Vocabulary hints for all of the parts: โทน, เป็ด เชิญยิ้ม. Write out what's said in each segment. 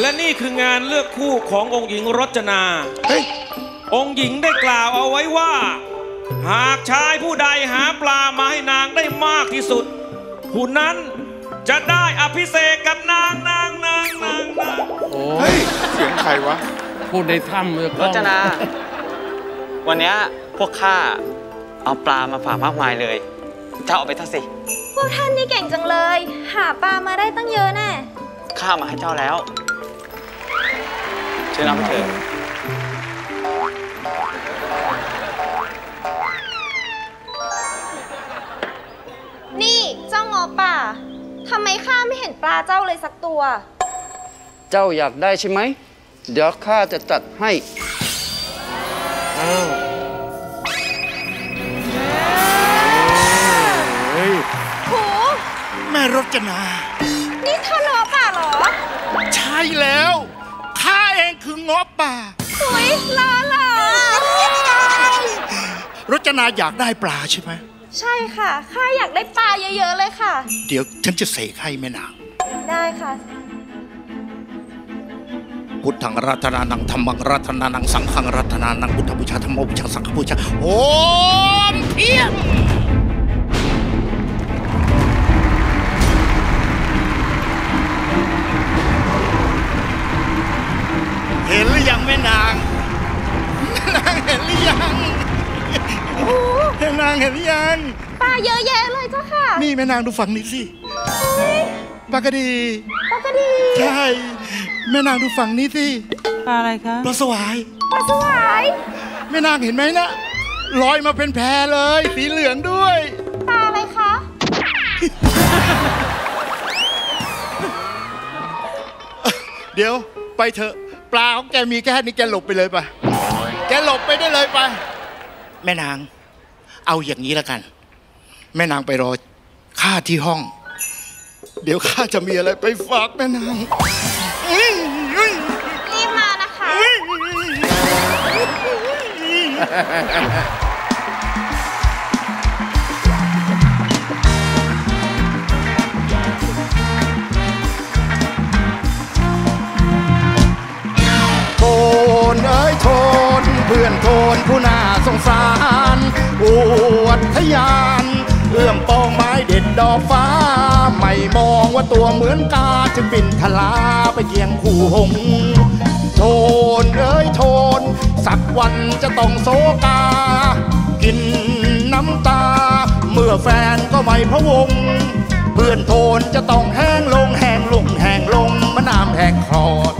และนี่คืองานเลือกคู่ขององค์หญิงรจนาองค์หญิงได้กล่าวเอาไว้ว่าหากชายผู้ใดหาปลามาให้นางได้มากที่สุดผู้นั้นจะได้อภิเษกกับนางเฮ้ยเสียงใครวะพูดในถ้ำเลยรจนาวันนี้พวกข้าเอาปลามาฝากมากมายเลยเจ้าเอาไปซะสิพวกท่านนี่เก่งจังเลยหาปลามาได้ตั้งเยอะแน่ข้ามาให้เจ้าแล้วเชิญเอาไปเถอะนี่เจ้างอป่าทำไมข้าไม่เห็นปลาเจ้าเลยสักตัวเจ้าอยากได้ใช่ไหมเดี๋ยวข้าจะจัดให้หูแม่รจนานี่เธอง้อป่าเหรอใช่แล้วข้าเองคือง้อป่าสวยล้อหล่อรจนาอยากได้ปลาใช่ไหมใช่ค่ะข้าอยากได้ปลาเยอะๆเลยค่ะเดี๋ยวฉันจะเสกให้แม่นางได้ค่ะพุทธังรัตนานังธรรมังรัตนานังสังฆังรัตนานังพุทธบูชาธรรมบูชาสังฆบูชาโอมเพียงเห็นหรือยังแม่นางเห็นหรือยังแม่นางเห็นหรือยังปลาเยอะแยะเลยเจ้าค่ะนี่แม่นางดูฝั่งนี้สิปลากระดีปลากระดีใช่แม่นางดูฝั่งนี้สิปลาอะไรคะปลาสวายปลาสวายแม่นางเห็นไหมนะลอยมาเป็นแพเลยสีเหลืองด้วยปลาอะไรคะเดี๋ยวไปเถอะปลาของแกมีแค่นี้แกหลบไปเลยไปแกหลบไปได้เลยไปแม่นางเอาอย่างนี้ละกันแม่นางไปรอข้าที่ห้องเดี๋ยวข้าจะมีอะไรไปฝากแม่นางรีบมานะคะโทนเอ้ยโทนเพื่อนโทนผู้น่าสงสารอวดทะยานเอื้อมปองไม้เด็ดดอกฟ้าไม่มองว่าตัวเหมือนกาจึงบินทลาไปเคียงคู่หงโทนเอ้ยโทนสักวันจะต้องโศกากินน้ำตาเมื่อแฟนก็ไม่พะวงเพื่อนโทนจะต้องแห้งลงแห้งลงแห้งลงมะนามแห้งคลอด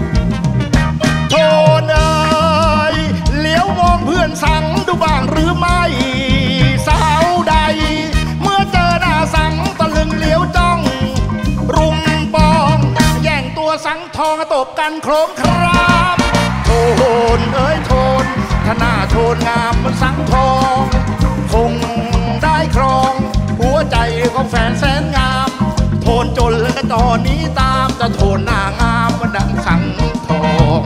โทนเอ้ยเลี้ยวมองเพื่อนสั่งดูบ้างหรือไม่สาวใดเมื่อเจอหน้าสังตะลึงเลี้ยวจ้องรุมปองแย่งตัวสังทองตบกันโครมครามโทนเอ้ยโทนถ้าหน้าโทนงามมันสังทองคงได้ครองหัวใจของแฟนแสนงามโทนจนและตอนนี้ตามจะโทนหน้างามมันดังสังทอง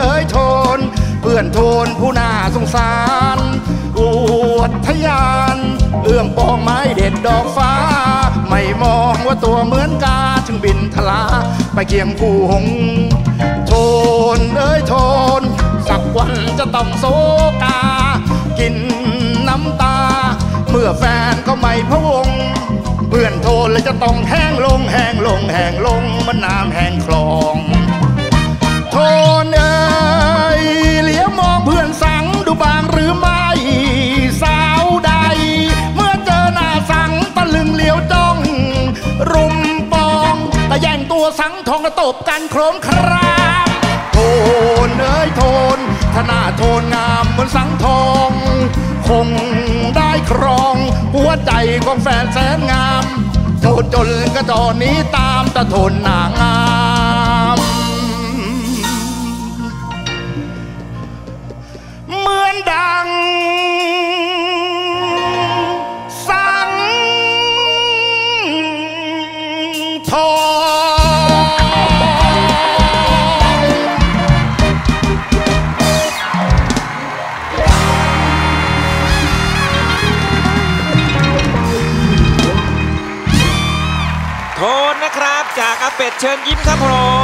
เอ้ยโทนเพื่อนโทนผู้น่าสงสารอวดทะยานเอื้อมปองไม้เด็ดดอกฟ้าไม่มองว่าตัวเหมือนกาจึงบินทลาไปเคียงคู่หงโทนเอ้ยโทนสักวันจะต้องโศกากินน้ำตาเมื่อแฟนก็ไม่พะวงเพื่อนโทนเลยจะต้องแห้งลงแห้งลงแห้งลงมันน้ำแห้งคลองโทนเอ้ยเลี้ยวมองเพื่อนสังดูบางหรือไม่สาวใดเมื่อเจอหน้าสังตะลึงเลี้ยวจ้องรุมปองแต่แย่งตัวสังทองตบกันโครมครามโทนเอ้ยโทนถ้าหน้าโทนงามเหมือนสังทองคงได้ครองหัวใจของแฟนแสนงามโทนจนกระจอนี้ตามแต่โทนหน้างามเหมือนดังสังทอง ครับจากอาเป็ดเชิญยิ้มครับผม